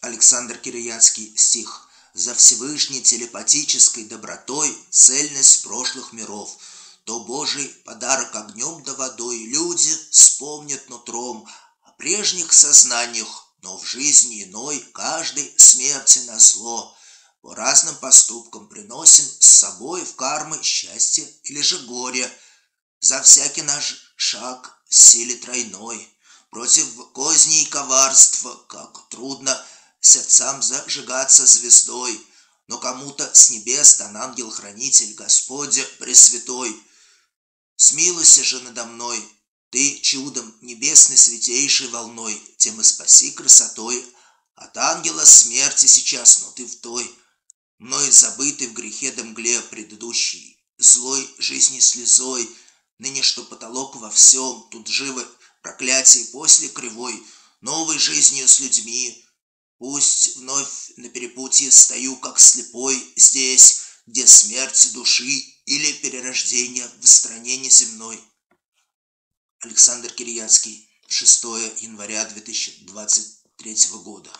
Александр Кирияцкий, стих. «За Всевышней телепатической добротой цельность прошлых миров, то Божий подарок огнем да водой люди вспомнят нутром о прежних сознаниях, но в жизни иной каждый смерти назло. По разным поступкам приносим с собой в кармы счастье или же горе. За всякий наш шаг в силе тройной, против козней и коварства, как трудно сердцам зажигаться звездой, но кому-то с небес дан ангел-хранитель Господь Пресвятой. Смилуйся же надо мной, ты чудом небесной святейшей волной, тем и спаси красотой от ангела смерти сейчас, но ты в той, мной забытый в грехе да мгле предыдущей, злой жизни слезой, ныне что потолок во всем, тут живы проклятие после кривой, новой жизнью с людьми. Пусть вновь на перепутье стою, как слепой, здесь, где смерть души или перерождение в стране неземной». Александр Кирияцкий, 6 января 2023 года.